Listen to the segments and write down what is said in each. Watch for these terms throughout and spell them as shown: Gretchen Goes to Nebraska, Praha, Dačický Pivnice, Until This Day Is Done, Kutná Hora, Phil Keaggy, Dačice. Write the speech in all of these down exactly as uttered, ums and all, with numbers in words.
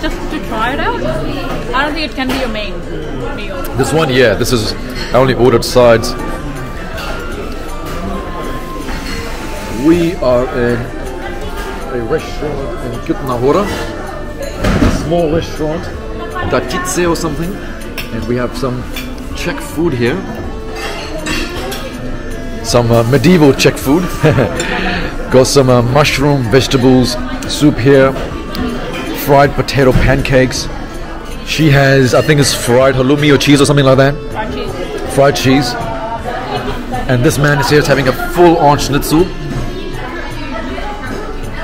just to try it out. I don't think it can be your main meal. This one, yeah, this is, I only ordered sides. We are in a restaurant in Kutná Hora, a small restaurant, Dačice or something, and we have some Czech food here, some uh, medieval Czech food. Got some uh, mushroom vegetables soup here, fried potato pancakes. She has, I think it's fried halloumi or cheese or something like that. Fried cheese. Fried cheese. And this man is here is having a full-on schnitzel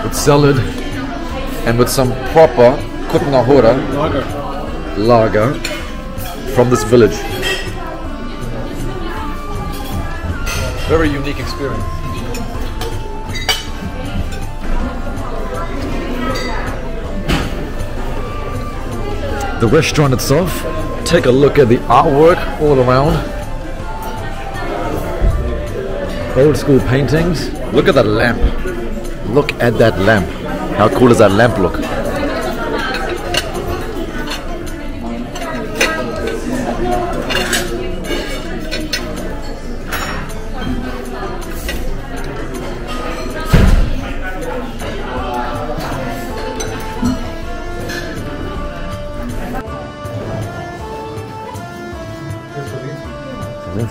with salad and with some proper Kutná Hora lager. lager from this village. Very unique experience. The restaurant itself, take a look at the artwork all around. Old school paintings. Look at that lamp. Look at that lamp. How cool does that lamp look?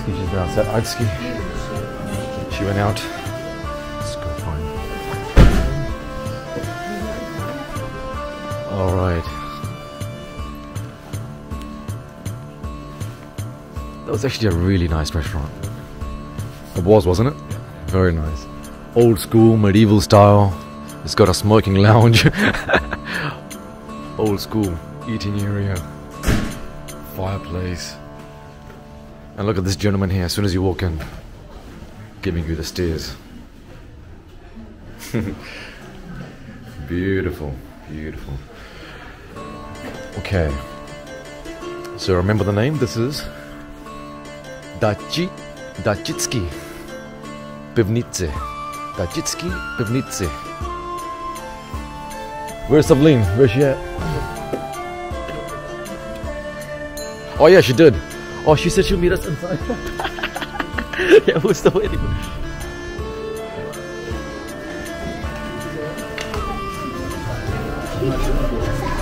She's been outside Adsky. She went out. Let's go find her. All right. That was actually a really nice restaurant. It was, wasn't it? Very nice. Old school, medieval style. It's got a smoking lounge. Old school eating area. Fireplace. And look at this gentleman here, as soon as you walk in, giving you the stares. Beautiful, beautiful. Okay. So remember the name, this is Dači, Dačický Pivnice. Dačický Pivnice. Where's Savlin? Where's she at? Oh yeah, she did. Oh, she said she'll meet us inside. Yeah, we're still waiting.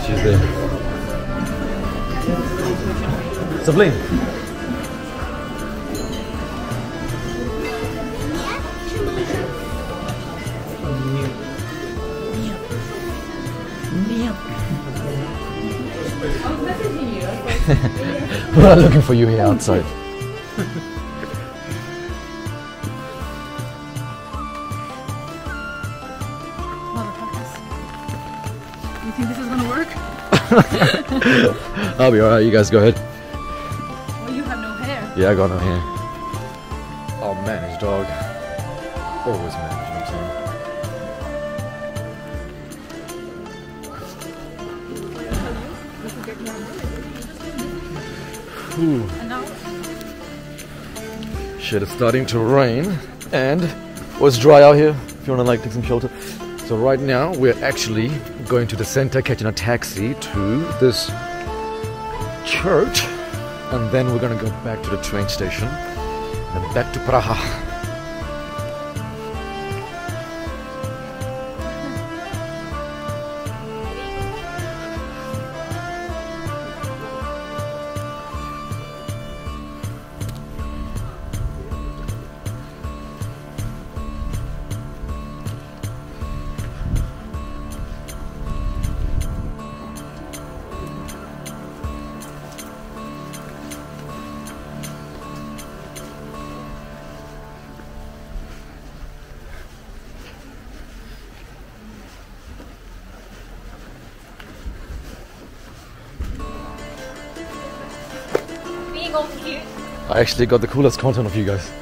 She's there. Savlin. We're not looking for you here outside. Motherfuckers. You think this is gonna work? I'll be alright, you guys go ahead. Well, you have no hair. Yeah, I got no hair. I'll manage, dog. Always manage. Ooh. Shit, it's starting to rain and well, it's dry out here if you want to like take some shelter. So right now we're actually going to the center, catching a taxi to this church, and then we're going to go back to the train station and back to Praha. I actually got the coolest content of you guys.